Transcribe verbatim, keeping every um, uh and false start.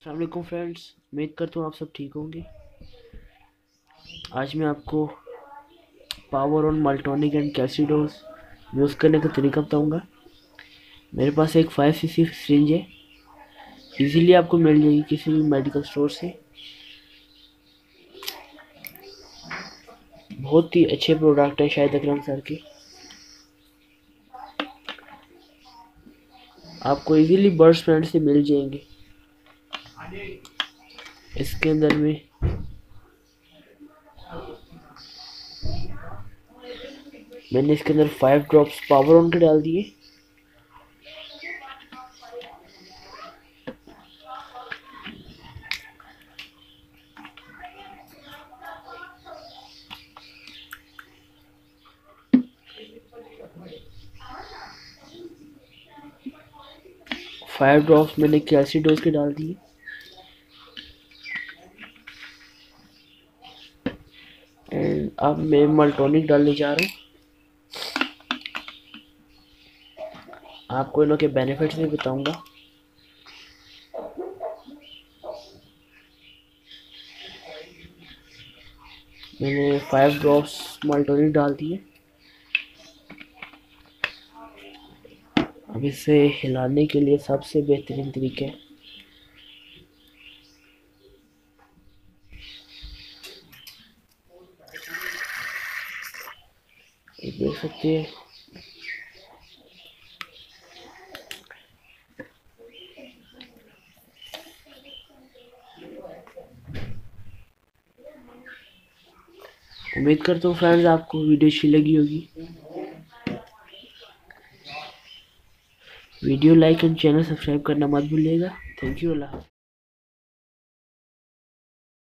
अस्सलाम वालेकुम फ्रेंड्स, उम्मीद करता हूँ आप सब ठीक होंगे। आज मैं आपको पावर ऑन मल्टोनिक एंड कैसीडोज यूज़ करने का तरीका बताऊंगा। मेरे पास एक फाइव सी सी सिरिंज है, इजीली आपको मिल जाएगी किसी भी मेडिकल स्टोर से। बहुत ही अच्छे प्रोडक्ट है शाहिद अकरम सर के। आपको इजीली बर्ड्स फ्रेंड से मिल जाएंगे। इसके अंदर में मैंने इसके अंदर फाइव ड्रॉप्स पावर ऑन के डाल दिए। फाइव ड्रॉप्स मैंने कैसीडोज के डाल दिए। एंड अब मैं मल्टोनिक डालने जा रहा हूँ। आपको इन के बेनिफिट्स भी बताऊंगा। मैंने फाइव ड्रॉप्स मल्टोनिक डाल दिए। अब इसे हिलाने के लिए सबसे बेहतरीन तरीका है देख सकते हैं। उम्मीद करता हूँ फ्रेंड्स आपको वीडियो अच्छी लगी होगी। Video like and channel subscribe करना मत भूलिएगा। Thank you. अल्लाह।